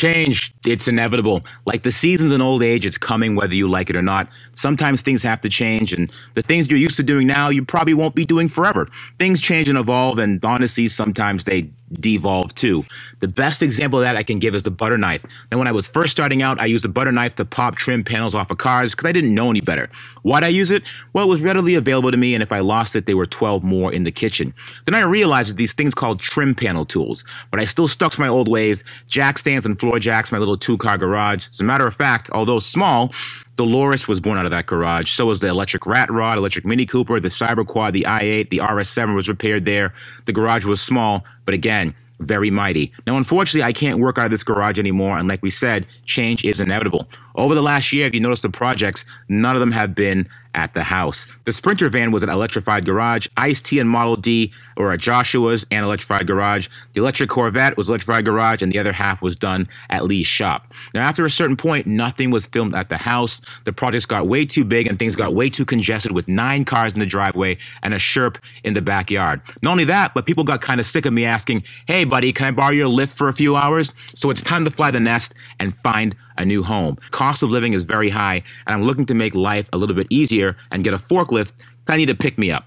Change, it's inevitable. Like the seasons in old age, it's coming whether you like it or not. Sometimes things have to change, and the things you're used to doing now, you probably won't be doing forever. Things change and evolve, and honestly, sometimes they devolve too. The best example of that I can give is the butter knife. Now, when I was first starting out, I used a butter knife to pop trim panels off of cars because I didn't know any better. Why'd I use it? Well, it was readily available to me, and if I lost it, there were 12 more in the kitchen. Then I realized that these things called trim panel tools, but I still stuck to my old ways, jack stands and floor jacks, my little two-car garage. As a matter of fact, although small, Dolores was born out of that garage. So was the Electric Rat Rod, Electric Mini Cooper, the Cyber Quad, the i8, the RS7 was repaired there. The garage was small, but again, very mighty. Now, unfortunately, I can't work out of this garage anymore, and like we said, change is inevitable. Over the last year, if you notice the projects, none of them have been at the house. The Sprinter van was an electrified garage. Ice-T and Model D were at Joshua's and electrified garage. The electric Corvette was electrified garage, and the other half was done at Lee's shop. Now, after a certain point, nothing was filmed at the house. The projects got way too big, and things got way too congested with 9 cars in the driveway and a Sherp in the backyard. Not only that, but people got kind of sick of me asking, hey, buddy, can I borrow your Lyft for a few hours? So it's time to fly the nest and find a new home. Cost of living is very high, and I'm looking to make life a little bit easier and get a forklift kind of to pick me up.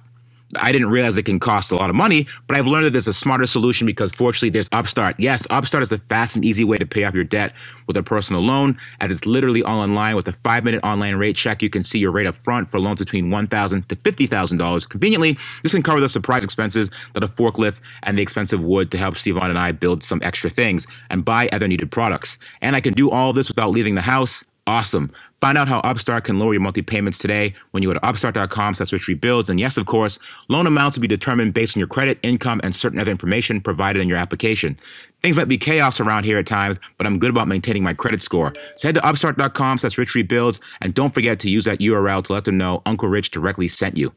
I didn't realize it can cost a lot of money, but I've learned that there's a smarter solution because fortunately there's Upstart. Yes, Upstart is a fast and easy way to pay off your debt with a personal loan, and it's literally all online with a 5-minute online rate check. You can see your rate up front for loans between $1,000 to $50,000. Conveniently, this can cover the surprise expenses that a forklift and the expensive wood to help Stevon and I build some extra things and buy other needed products. And I can do all this without leaving the house. Awesome. Find out how Upstart can lower your monthly payments today when you go to upstart.com/richrebuilds. And yes, of course, loan amounts will be determined based on your credit, income, and certain other information provided in your application. Things might be chaos around here at times, but I'm good about maintaining my credit score. So head to upstart.com/richrebuilds, and don't forget to use that URL to let them know Uncle Rich directly sent you.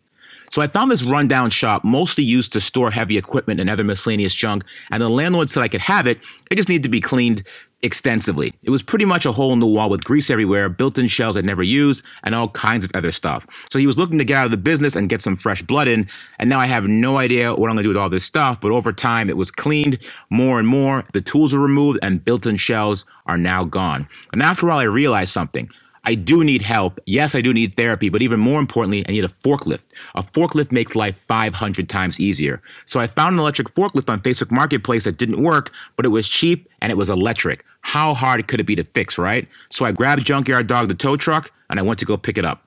So I found this rundown shop mostly used to store heavy equipment and other miscellaneous junk, and the landlord said I could have it, it just needed to be cleaned extensively. It was pretty much a hole in the wall with grease everywhere, built-in shells I'd never used, and all kinds of other stuff. So he was looking to get out of the business and get some fresh blood in, and now I have no idea what I'm gonna do with all this stuff, but over time it was cleaned more and more, the tools were removed, and built-in shells are now gone. And after all, I realized something. I do need help. Yes, I do need therapy, but even more importantly, I need a forklift. A forklift makes life 500 times easier. So I found an electric forklift on Facebook Marketplace that didn't work, but it was cheap and it was electric. How hard could it be to fix, right? So I grabbed Junkyard Dog, the tow truck, and I went to go pick it up.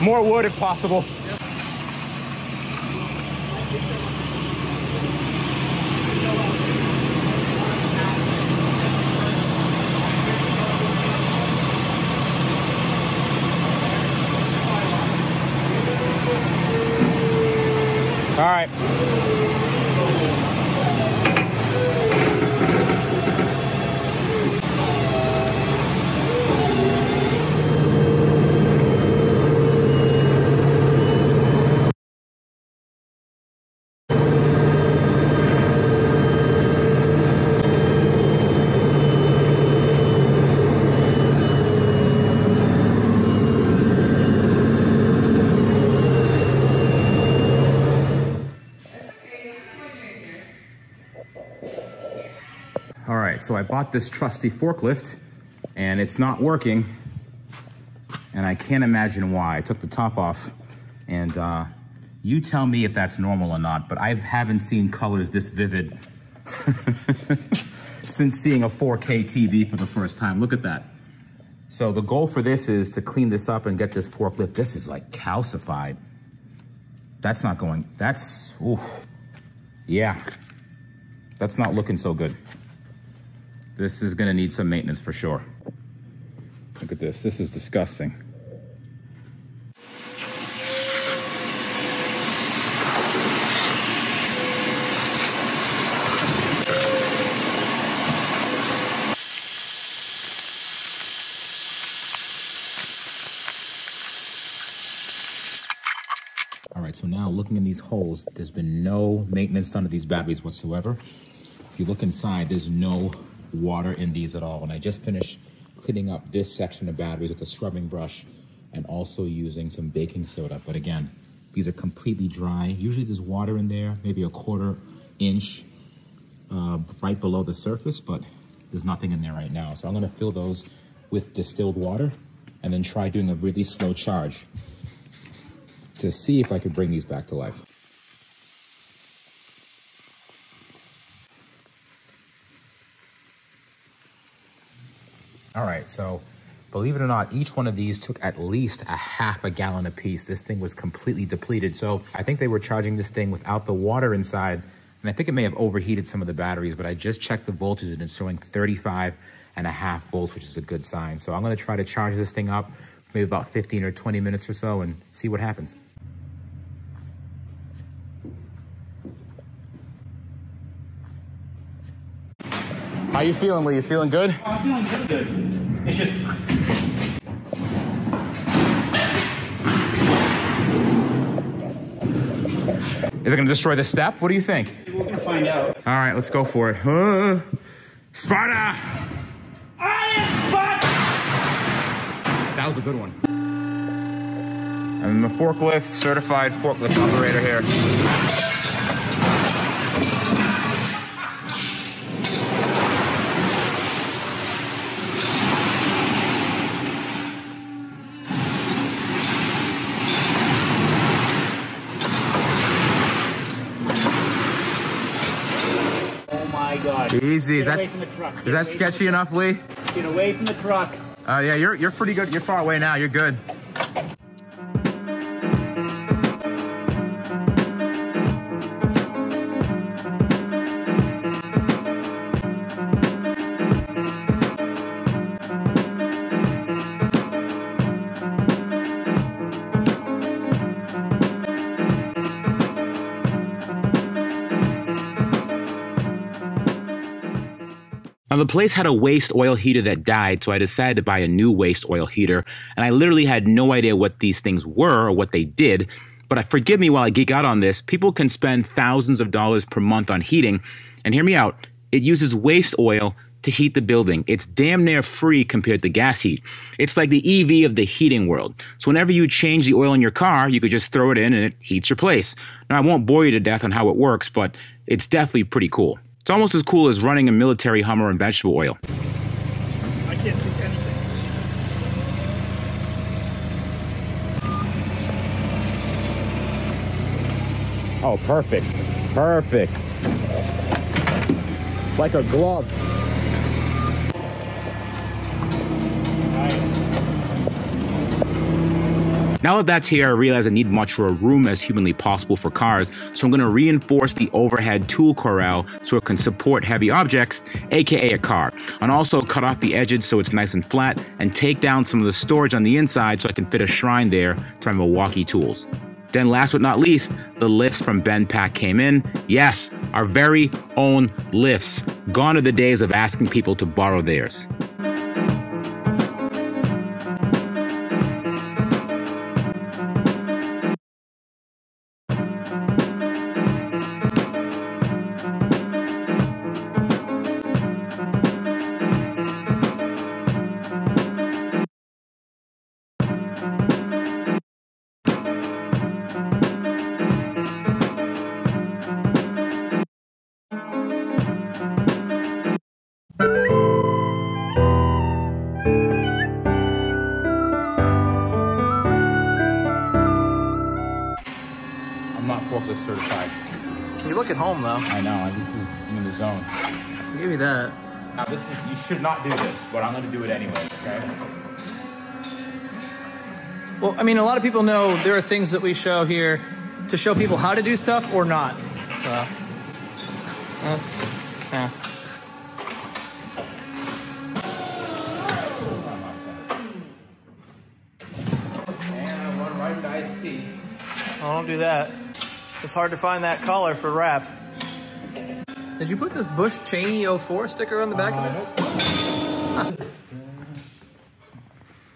More wood if possible. All right. So I bought this trusty forklift and it's not working, and I can't imagine why. I took the top off, and you tell me if that's normal or not, but I haven't seen colors this vivid since seeing a 4K TV for the first time. Look at that. So the goal for this is to clean this up and get this forklift. This is like calcified. That's not going, that's, oof. Yeah, that's not looking so good. This is gonna need some maintenance for sure. Look at this, this is disgusting. So now looking in these holes, there's been no maintenance done to these batteries whatsoever. If you look inside, there's no water in these at all. And I just finished cleaning up this section of batteries with a scrubbing brush and also using some baking soda. But again, these are completely dry. Usually there's water in there, maybe a quarter inch right below the surface, but there's nothing in there right now. So I'm gonna fill those with distilled water and then try doing a really slow charge to see if I could bring these back to life. All right, so believe it or not, each one of these took at least a half a gallon apiece. This thing was completely depleted. So I think they were charging this thing without the water inside, and I think it may have overheated some of the batteries, but I just checked the voltage and it's showing 35.5 volts, which is a good sign. So I'm gonna try to charge this thing up maybe about 15 or 20 minutes or so and see what happens. How you feeling, Lee? You feeling good? Oh, I'm feeling pretty good. It's just... Is it gonna destroy the step? What do you think? We're gonna find out. All right, let's go for it. Sparta! That was a good one. I'm a forklift, certified forklift operator here. Oh my God. Easy. That's, is that sketchy enough, Lee? Get away from the truck. Yeah, you're pretty good. You're far away now. You're good. Now, the place had a waste oil heater that died, so I decided to buy a new waste oil heater, and I literally had no idea what these things were or what they did, but forgive me while I geek out on this. People can spend thousands of dollars per month on heating, and hear me out, it uses waste oil to heat the building. It's damn near free compared to gas heat. It's like the EV of the heating world. So whenever you change the oil in your car, you could just throw it in and it heats your place. Now, I won't bore you to death on how it works, but it's definitely pretty cool. It's almost as cool as running a military Hummer in vegetable oil. I can't see anything. Oh, perfect. Perfect. Like a glove. Now that that's here, I realize I need much more room as humanly possible for cars, so I'm going to reinforce the overhead tool corral so it can support heavy objects, aka a car, and also cut off the edges so it's nice and flat, and take down some of the storage on the inside so I can fit a shrine there to my Milwaukee tools. Then last but not least, the lifts from BendPak came in. Yes, our very own lifts. Gone are the days of asking people to borrow theirs. Certified. You look at home though. I know, this is, I'm in the zone. Give me that. Now this is, you should not do this, but I'm gonna do it anyway, okay? Well, I mean, a lot of people know there are things that we show here to show people how to do stuff or not. So, that's, yeah. And one right iced tea. I don't do that. It's hard to find that collar for wrap. Did you put this Bush Cheney 04 sticker on the back of this? Nope.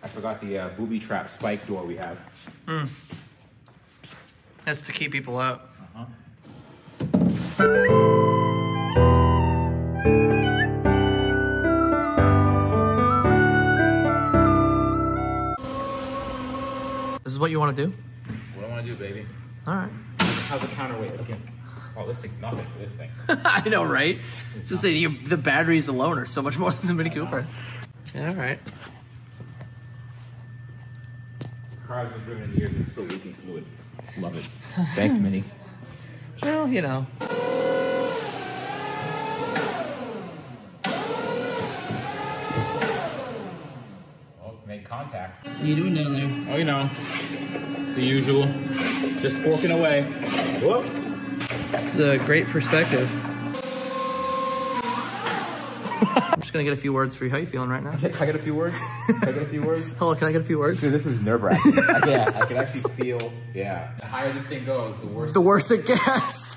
I forgot the booby trap spike door we have. Mm. That's to keep people out. Uh-huh. This is what you want to do? That's what I want to do, baby. All right. How's the counterweight looking? Oh, this thing's nothing for this thing. I know, right? It's just that the batteries alone are so much more than the Mini Cooper. Yeah, all right. The car has been driven in years and it's still leaking fluid. Love it. Thanks, Mini. Well, you know. Contact. What are you doing down there? Oh, you know, the usual. Just forking away. Whoop. It's a great perspective. I'm just gonna get a few words for you. How are you feeling right now? Can I get a few words? Can I get a few words? Hello, can I get a few words? Dude, this is nerve-wracking. Yeah, I can actually feel, yeah. The higher this thing goes, the worse. The worse it gets.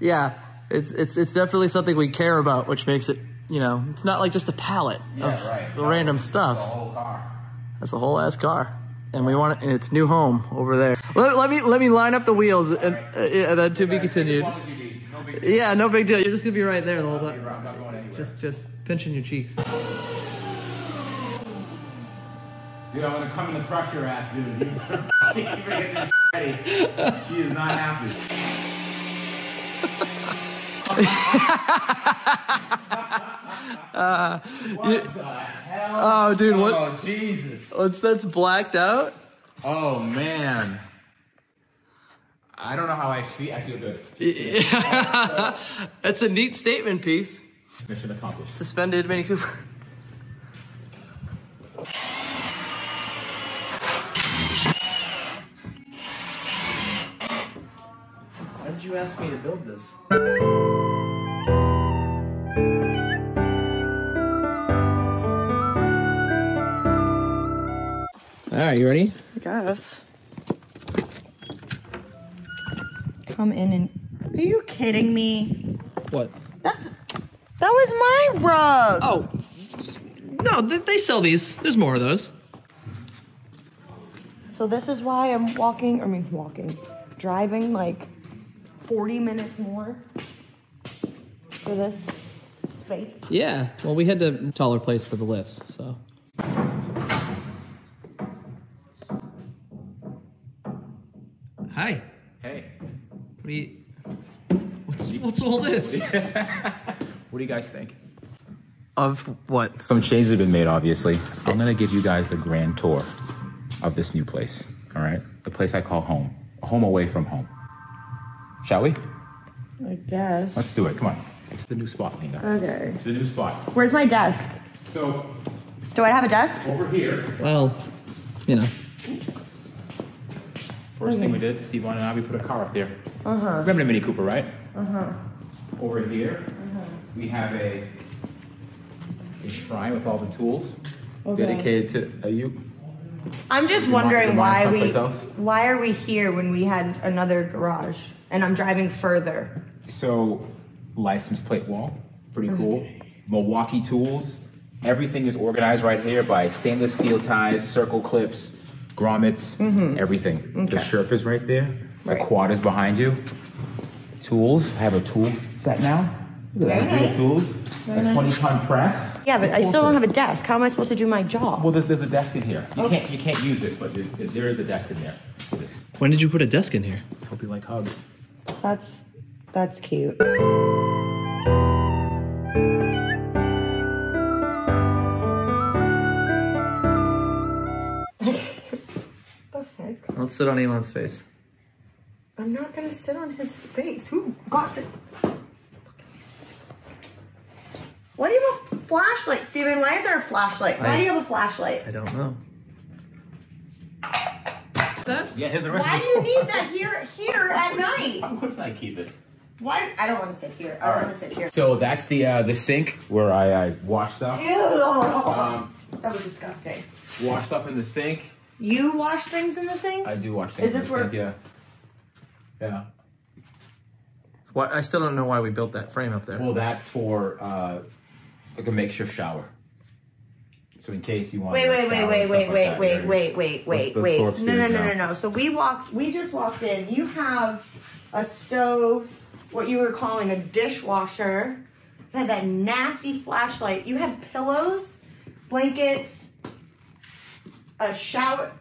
Yeah, it's definitely something we care about, which makes it, you know, it's not like just a pallet of random stuff. That's a whole car. That's a whole ass car, and we want it in its new home over there. Let me line up the wheels, and then to be continued. Yeah, no big deal. You're just gonna be right there the whole time. I'm not going anywhere. Just pinching your cheeks. Dude, I'm gonna come in and crush your ass, dude. You forget this ready. She is not happy. What the hell? Oh, dude, what? Oh, Jesus. That's blacked out? Oh, man. I don't know how I feel. I feel good. Yeah. That's a neat statement piece. Mission accomplished. Suspended Mini Cooper. Why did you ask me to build this? All right, you ready? I guess. Come in and... Are you kidding me? What? That was my rug! Oh. No, they sell these. There's more of those. So this is why I'm driving like 40 minutes more for this space. Yeah. Well, we had a taller place for the lifts, so... Hi. Hey. What's all this? What do you guys think? Of what? Some changes have been made, obviously. I'm gonna give you guys the grand tour of this new place, all right? The place I call home. A home away from home. Shall we? I guess. Let's do it, come on. It's the new spot, Lena. Okay. It's the new spot. Where's my desk? So. Do I have a desk? Over here. Well, you know. First thing we did, Steve and I, we put a car up there. Uh-huh. Remember the Mini Cooper, right? Uh-huh. Over here, we have a shrine with all the tools dedicated to you. I'm just wondering why are we here when we had another garage and I'm driving further? So, license plate wall, pretty cool. Milwaukee tools, everything is organized right here by stainless steel ties, circle clips, grommets, everything. Okay. The Sherp is right there. Right. The Quad is behind you. Tools. I have a tool set now. Very nice. 20-ton press. Yeah, but I still don't have a desk. How am I supposed to do my job? Well, there's a desk in here. You can't use it, but there is a desk in there. When did you put a desk in here? I hope you like hugs. That's cute. Don't sit on Elon's face. I'm not gonna sit on his face. Who got this? Why do you have a flashlight, Steven? Why is there a flashlight? Why do you have a flashlight? I don't know. Yeah, his arrest. Why do you need that here at night? Why wouldn't I keep it? Why? I don't want to sit here. I don't want to sit here. So that's the sink where I wash stuff. Ew! That was disgusting. Wash stuff in the sink. You wash things in the sink? I do wash things in the sink, yeah. Yeah. Well, I still don't know why we built that frame up there. Well, that's for like a makeshift shower. So in case you want wait. No. So we just walked in. You have a stove, what you were calling a dishwasher. You had that nasty flashlight. You have pillows, blankets, a shower.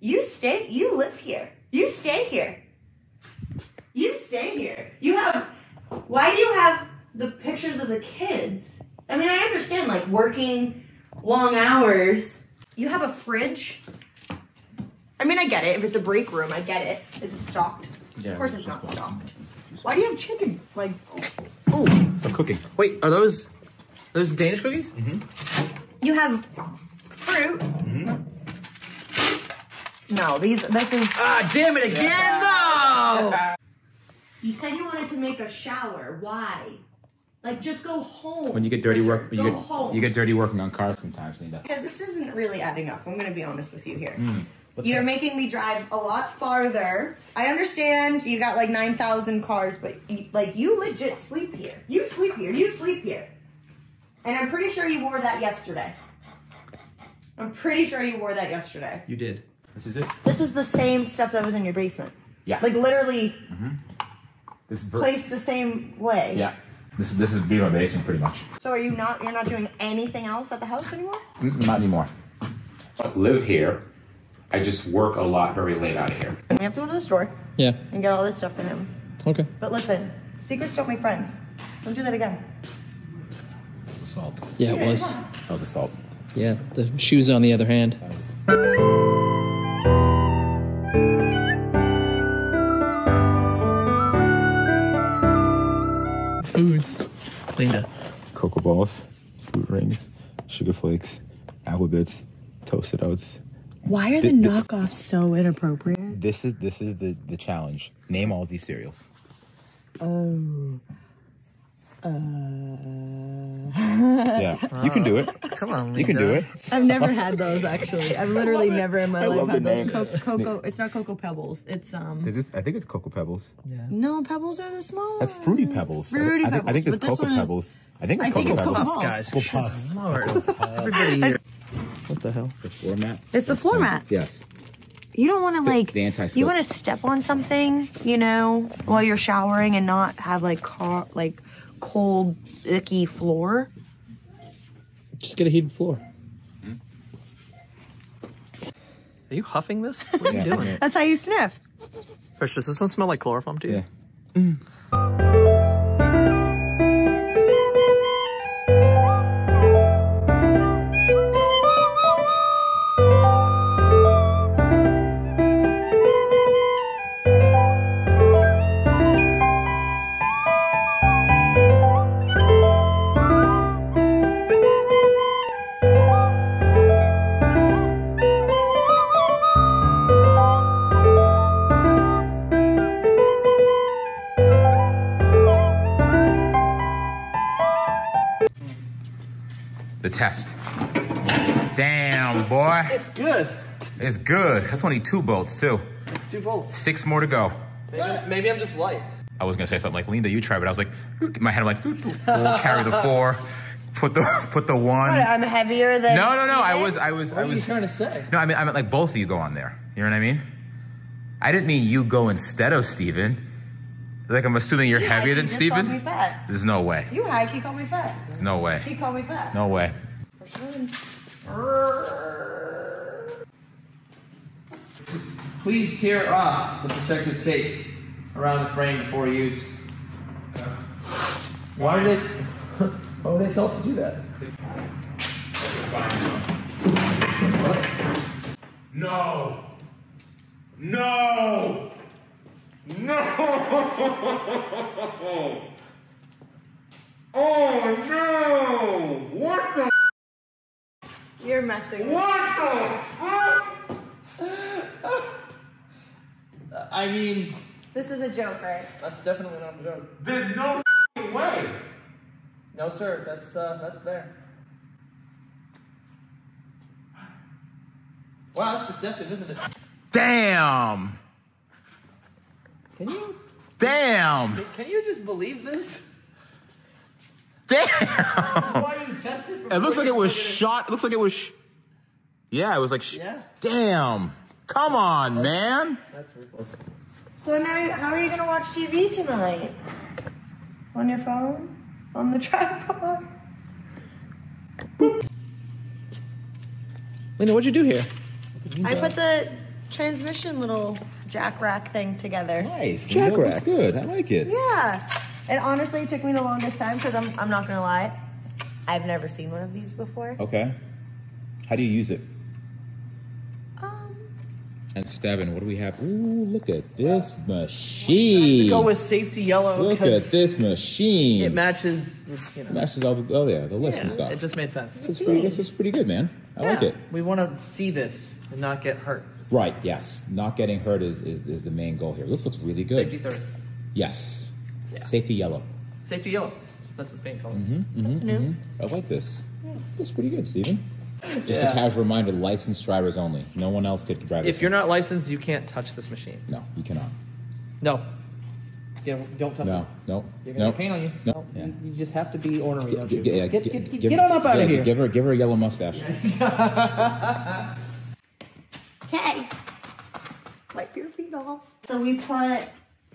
You live here. You stay here. You have, why do you have the pictures of the kids? I mean, I understand, like, working long hours. You have a fridge. I mean, I get it. If it's a break room, I get it. Is it stocked? Yeah, of course it's not stocked. Why do you have chicken? Like, oh. I'm cooking. Wait, are those Danish cookies? Mm-hmm. You have fruit. Mm-hmm. No, this is. Ah, damn it again, though! You said you wanted to make a shower. Why? Like, just go home. When you get dirty work, you get dirty working on cars sometimes, Nina. Because this isn't really adding up. I'm going to be honest with you here. You're making me drive a lot farther. I understand you got like 9,000 cars, but like you legit sleep here. You sleep here. And I'm pretty sure you wore that yesterday. You did. This is it. This is the same stuff that was in your basement. Yeah. Like literally placed the same way. Yeah. This is be my basement pretty much. So are you not, you're not doing anything else at the house anymore? Not anymore. I live here. I just work a lot very late out of here. We have to go to the store. Yeah. And get all this stuff for him. Okay. But listen, secrets don't make friends. Don't do that again. That was assault. Yeah, it was. That was assault. Yeah, the shoes on the other hand. Foods. Linda. Cocoa balls, fruit rings, sugar flakes, apple bits, toasted oats. Why are the knockoffs so inappropriate? This is the challenge. Name all these cereals. Oh. Yeah, you can do it. Come on, Linda. You can do it. I've never had those actually. I've literally never in my life had those. Cocoa. It's not Cocoa Pebbles. It's I think it's Cocoa Pebbles. Yeah. No, Pebbles are the small. That's Fruity Pebbles. Fruity Pebbles. I think it's Cocoa Pebbles. I think it's Cocoa Pebbles. Guys, Cocoa Puffs. Lord. Everybody here. What the hell? The floor mat. It's the floor mat. Yes. You don't want to like. The anti-slip. You want to step on something, you know, while you're showering and not have like cold, icky floor. Just get a heated floor. Are you huffing this? What are you doing? Yeah. That's how you sniff. Rich, does this one smell like chloroform to you? Yeah. Test. Damn, boy. It's good. It's good. That's only 2 bolts, too. It's 2 bolts. 6 more to go. Maybe I'm just light. I was going to say something like, Linda, you try, but I was like, in my head, I'm like, we'll carry the 4, put the 1. What, I'm heavier than... No, I was... What are you trying to say? No, I meant like both of you go on there. You know what I mean? I didn't mean you go instead of Steven. Like, I'm assuming you're heavier than Steven? He called me fat. There's no way. You hike, he called me fat. There's no way. He called me fat. No way. Please tear off the protective tape around the frame before use. Why would they tell us to do that? No! Oh no! What the? You're messing. What the fuck? I mean, this is a joke, right? That's definitely not a joke. There's no way. No, sir. That's there. Wow, that's deceptive, isn't it? Damn. Can you just believe this? Damn! Why you test it? It looks like it was shot. It looks like it was. Yeah, it was like. Yeah. Damn! Come on, man. That's ridiculous. So now, how are you gonna watch TV tonight? On your phone? On the tripod? Boop. Lena, what'd you do here? I put the transmission little jack rack thing together. Nice. Jack rack. Good. I like it. Yeah. And honestly, it took me the longest time because I'm not going to lie. I've never seen one of these before. Okay. How do you use it? And stabbing. What do we have? Ooh, look at this machine. I have to go with safety yellow. Look at this machine. It matches, you know. Matches all the, the list and stuff. It just made sense. This is pretty good, man. I like it. We want to see this and not get hurt. Right, yes. Not getting hurt is the main goal here. This looks really good. Safety third. Yes. Yeah. Safety yellow. Safety yellow. That's the main color. I like this. Yeah. That's pretty good, Steven. Just a casual reminder, licensed drivers only. No one else could drive this. If you're not licensed, you can't touch this machine. No, you cannot. No. Don't touch it. No. You're going to paint on you. No. Yeah. You just have to be ornery, don't you? Get on up out of here. Give her a yellow mustache. Okay. Wipe your feet off. So we put,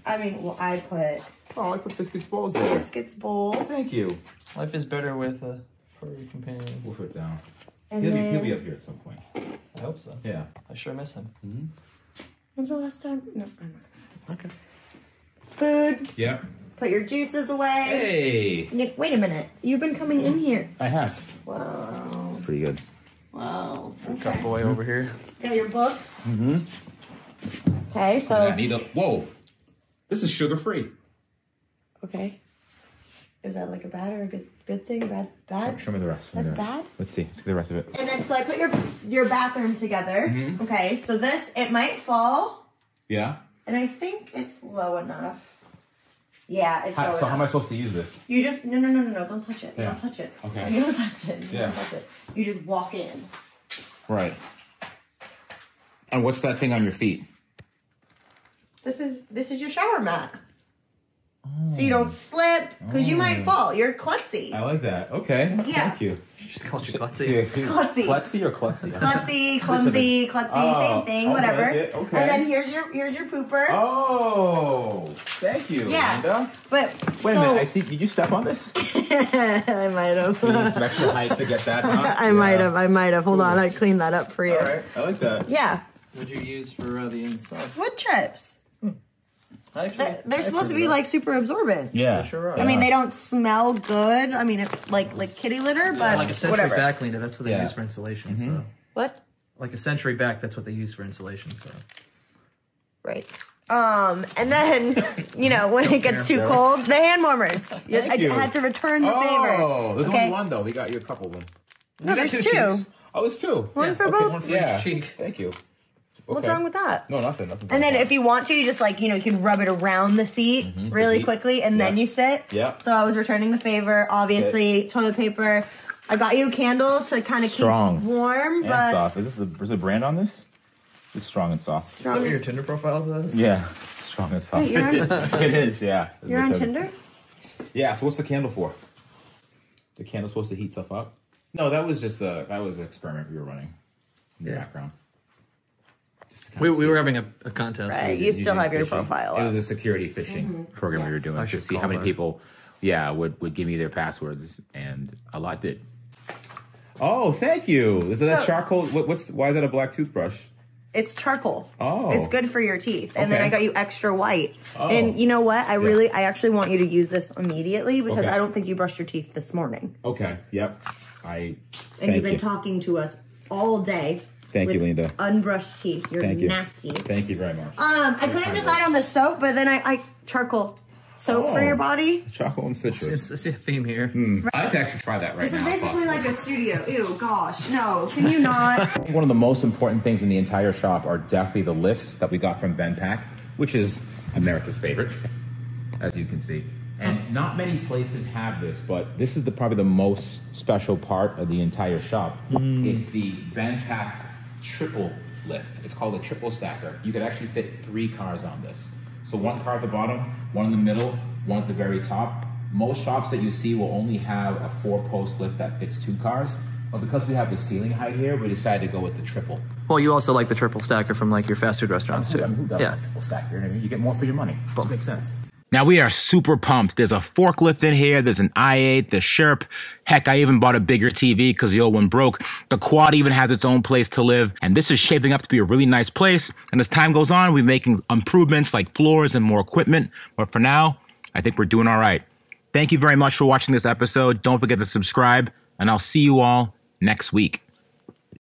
I put. Oh, I put Biscuits Bowls there. Biscuits Bowls. Thank you. Life is better with furry companions. We'll put it down. He'll be up here at some point. I hope so. Yeah. I sure miss him. When's the last time? No, I'm not. Okay. Food. Yeah. Put your juices away. Hey. Nick, wait a minute. You've been coming in here. I have. Wow. That's pretty good. Wow. Fruit cup boy over here. Got your books. Okay, so. I need a. Whoa. This is sugar free. Okay. Is that like a bad or a good thing? Bad? Show me the rest. That's bad? Let's see. Let's get the rest of it. And then, so I put your bathroom together. Okay, so this, it might fall. Yeah. And I think it's low enough. Yeah, it's low enough. So how am I supposed to use this? You just, no, don't touch it. Yeah. Don't touch it. Okay. You don't touch it. Yeah. Don't touch it. You just walk in. Right. And what's that thing on your feet? This is your shower mat. So you don't slip, because you might fall. You're klutzy. I like that. Okay. Yeah. Thank you. You just called you klutzy. Klutzy. Klutzy or klutzy? Klutzy, clumsy, klutzy, same thing, whatever. Like okay. And then here's your pooper. Oh, thank you, Linda. But wait a minute. I see. Did you step on this? I might have. You need a special height to get that. Huh? I might have. Hold on, I cleaned that up for you. All right. I like that. Yeah. What'd you use for the inside? Wood chips. They're supposed to be like super absorbent. Yeah, they sure are. I mean, they don't smell good. I mean, if, like kitty litter, but like a century back, Lena. That's what they use for insulation. So what? Like a century back, that's what they use for insulation. So right. And then you know when it gets too cold, the hand warmers. I had to return the favor. Oh, there's only one though. We got you a couple of them. No, there's two. Oh, there's two. One for both. One for each cheek. Thank you. Okay. What's wrong with that? No, nothing. And then if you want to, you just like, you can rub it around the seat really quickly and then you sit. Yeah. So I was returning the favor, obviously, toilet paper. I got you a candle to kind of keep warm. And but soft. Is there a brand on this? It's strong and soft. Strong. Is that what your Tinder profile says? Yeah. Strong and soft. Wait, it is, yeah. You're on Tinder? Yeah, so what's the candle for? The candle's supposed to heat stuff up? No, that was just an experiment we were running in the background. We were having a contest. Right. You still have your profile. It was a security phishing program we were doing to see how many people, would give me their passwords, and a lot did. Oh, thank you. Is that charcoal? Why is that a black toothbrush? It's charcoal. Oh, it's good for your teeth. And then I got you extra white. Oh. And you know what? I actually want you to use this immediately because I don't think you brushed your teeth this morning. Okay. Yep. And you've been talking to us all day. Thank you, Linda. Unbrushed teeth. You're nasty. Thank you very much. I couldn't decide on the soap, but then I charcoal soap for your body. Charcoal and citrus. I see a theme here. Right. I'd like to actually try that right now. This is basically like a studio. Ew, gosh. No, can you not? One of the most important things in the entire shop are definitely the lifts that we got from BendPak, which is America's favorite, as you can see. And not many places have this, but this is probably the most special part of the entire shop. It's the BendPak triple lift. It's called a triple stacker. You could actually fit 3 cars on this. So one car at the bottom, one in the middle, one at the very top, Most shops that you see will only have a 4-post lift that fits 2 cars. But because we have the ceiling height here, we decided to go with the triple. Well, you also like the triple stacker from like your fast food restaurants too. I mean, who doesn't like triple stacker? You know what I mean? You get more for your money. It makes sense. Now we are super pumped. There's a forklift in here. There's an i8, the Sherp. Heck, I even bought a bigger TV because the old one broke. The quad even has its own place to live. And this is shaping up to be a really nice place. And as time goes on, we're making improvements like floors and more equipment. But for now, I think we're doing all right. Thank you very much for watching this episode. Don't forget to subscribe, and I'll see you all next week.